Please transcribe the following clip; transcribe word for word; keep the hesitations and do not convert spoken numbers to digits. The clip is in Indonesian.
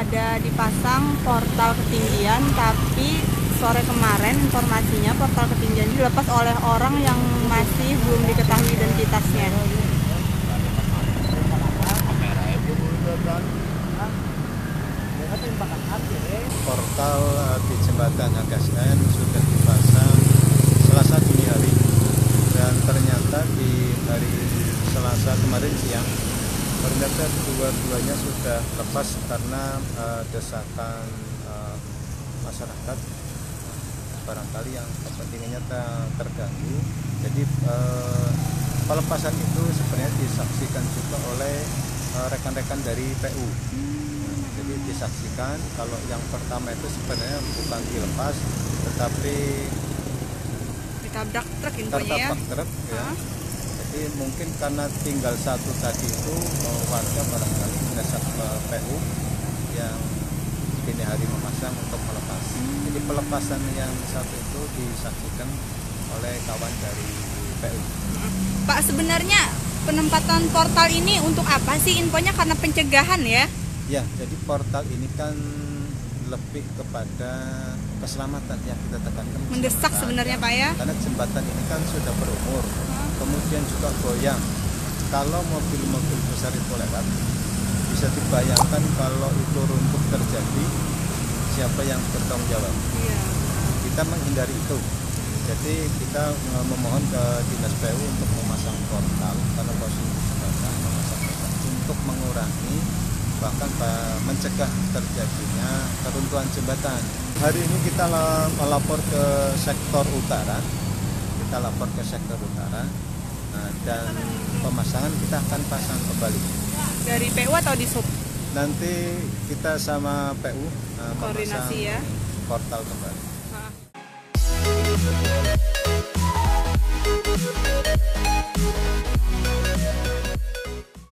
ada dipasang portal ketinggian, tapi sore kemarin informasinya portal ketinggian dilepas oleh orang yang masih belum diketahui identitasnya. Portal di jembatan H K S N sudah dipasang Selasa dini hari, dan ternyata di hari Selasa kemarin siang ternyata dua-duanya sudah lepas karena uh, desakan uh, masyarakat barangkali yang kepentingannya terganggu. Jadi uh, pelepasan itu sebenarnya disaksikan juga oleh rekan-rekan uh, dari P U. Nah, jadi disaksikan kalau yang pertama itu sebenarnya bukan dilepas, tetapi ditabrak truk intinya. Jadi mungkin karena tinggal satu tadi itu warga barangkali mendesak ke P U yang dini hari memasang untuk melepas. Jadi pelepasan yang satu itu disaksikan oleh kawan dari P U. Pak, sebenarnya penempatan portal ini untuk apa sih? Infonya karena pencegahan ya? Ya, jadi portal ini kan lebih kepada keselamatan yang kita tekankan. Mendesak sebenarnya Pak ya? Karena jembatan ini kan sudah berumur, kemudian juga goyang. Kalau mobil-mobil besar itu lewat, bisa dibayangkan kalau itu runtuh terjadi, siapa yang bertanggung jawab? Iya. Kita menghindari itu. Jadi kita memohon ke Dinas P U untuk memasang portal, karena posisinya memasang portal untuk mengurangi bahkan mencegah terjadinya keruntuhan jembatan. Hari ini kita melapor ke sektor utara, kita lapor ke sektor utara, nah, dan pemasangan kita akan pasang kembali. Dari P U atau di sub? Nanti kita sama P U uh, koordinasi ya, portal kembali. Nah.